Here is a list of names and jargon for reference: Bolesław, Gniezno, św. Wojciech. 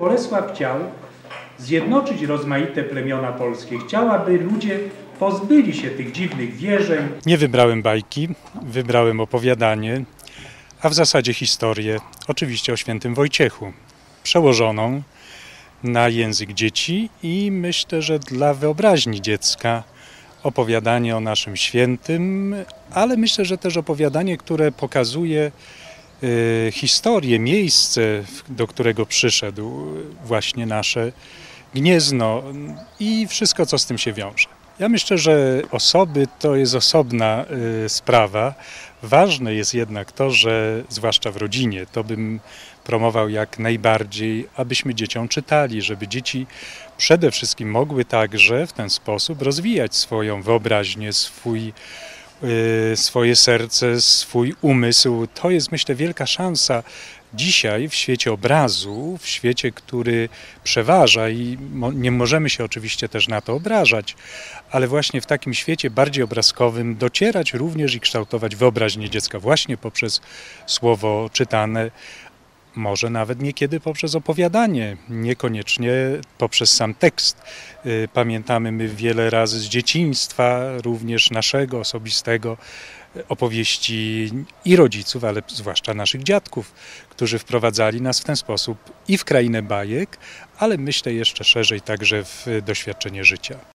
Bolesław chciał zjednoczyć rozmaite plemiona polskie. Chciał, aby ludzie pozbyli się tych dziwnych wierzeń. Nie wybrałem bajki, wybrałem opowiadanie, a w zasadzie historię, oczywiście o świętym Wojciechu, przełożoną na język dzieci i myślę, że dla wyobraźni dziecka opowiadanie o naszym świętym, ale myślę, że też opowiadanie, które pokazuje historię, miejsce, do którego przyszedł, właśnie nasze Gniezno i wszystko, co z tym się wiąże. Ja myślę, że osoby to jest osobna sprawa. Ważne jest jednak to, że zwłaszcza w rodzinie, to bym promował jak najbardziej, abyśmy dzieciom czytali, żeby dzieci przede wszystkim mogły także w ten sposób rozwijać swoją wyobraźnię, swoje serce, swój umysł. To jest, myślę, wielka szansa dzisiaj w świecie obrazu, w świecie, który przeważa i nie możemy się oczywiście też na to obrażać, ale właśnie w takim świecie bardziej obrazkowym docierać również i kształtować wyobraźnię dziecka właśnie poprzez słowo czytane, może nawet niekiedy poprzez opowiadanie, niekoniecznie poprzez sam tekst. Pamiętamy my wiele razy z dzieciństwa, również naszego osobistego, opowieści i rodziców, ale zwłaszcza naszych dziadków, którzy wprowadzali nas w ten sposób i w krainę bajek, ale myślę jeszcze szerzej także w doświadczenie życia.